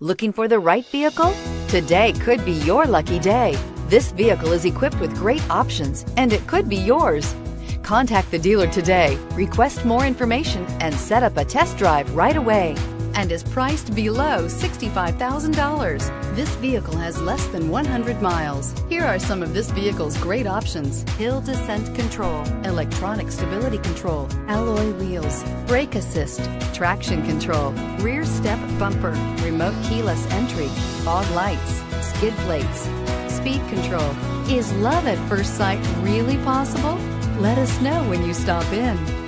Looking for the right vehicle? Today could be your lucky day. This vehicle is equipped with great options, and it could be yours. Contact the dealer today, request more information, and set up a test drive right away. And is priced below $65,000. This vehicle has less than 100 miles. Here are some of this vehicle's great options: hill descent control, electronic stability control, alloy wheels, brake assist, traction control, rear step bumper, remote keyless entry, fog lights, skid plates, speed control. Is love at first sight really possible? Let us know when you stop in.